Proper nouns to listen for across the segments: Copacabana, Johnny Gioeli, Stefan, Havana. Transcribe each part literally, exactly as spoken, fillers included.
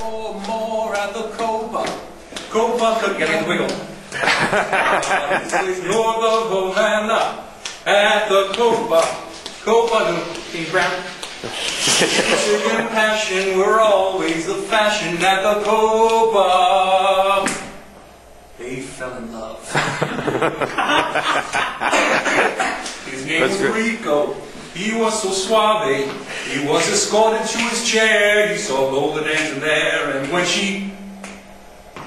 for more at the Copa. Copa, look at it wiggle. Ignore the Havana at the Copa. Copa, he's round. Chicken passion, we're always the fashion at the Copa. They fell in love. His name That's was good. Rico. He was so suave. He was escorted to his chair. He saw golden hands in there, and when she,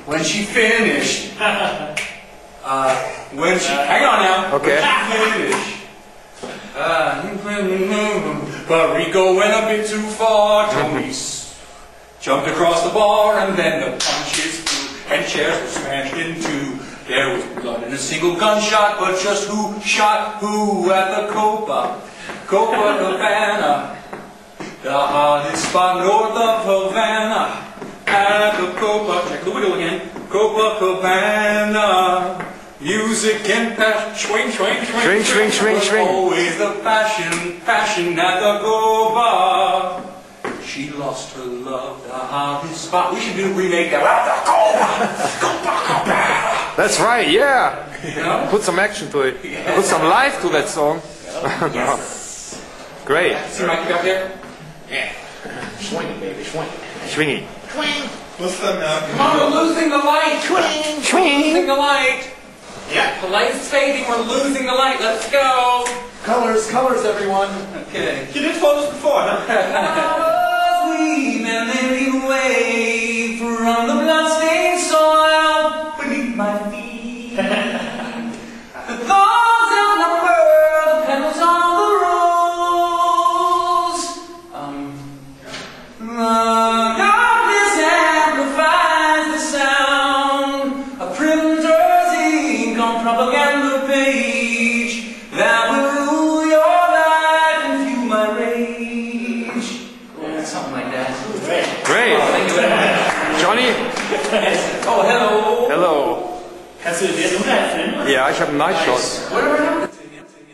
when she finished, uh, when she, hang on now. Okay. When she finished, uh, but Rico went a bit too far. Tony jumped across the bar, and then the punches flew, and chairs were smashed in two. There was blood and a single gunshot, but just who shot who at the Copa? Copacabana, the hottest spot north of Havana. At the Copa, check the wiggle again. Copacabana, music and passion, swing, swing, swing, swing, swing, swing. Always the passion, passion at the Copa. She lost her love, the hottest spot. We should do remake that. At the Copa, Copacabana. That's right, yeah. You know? Put some action to it. Yeah. Put some life to that song. Yes. Great. See Mikey back there? Yeah. Swing it, baby, swing it. Swingy. Swing. What's that now? Come on, we're losing the light. Swing. Swing. We're losing the light. Yeah. The light is fading, we're losing the light. Let's go. Colors, colors, everyone. Okay. You did photos before, huh? Sweet memory away from the bloodstained soil beneath my feet. The thorns and the pearl, the petals on. Johnny? Oh, hello. Hello. Hast du dir das Unheil filmen? Ja, ich habe einen Nightshot.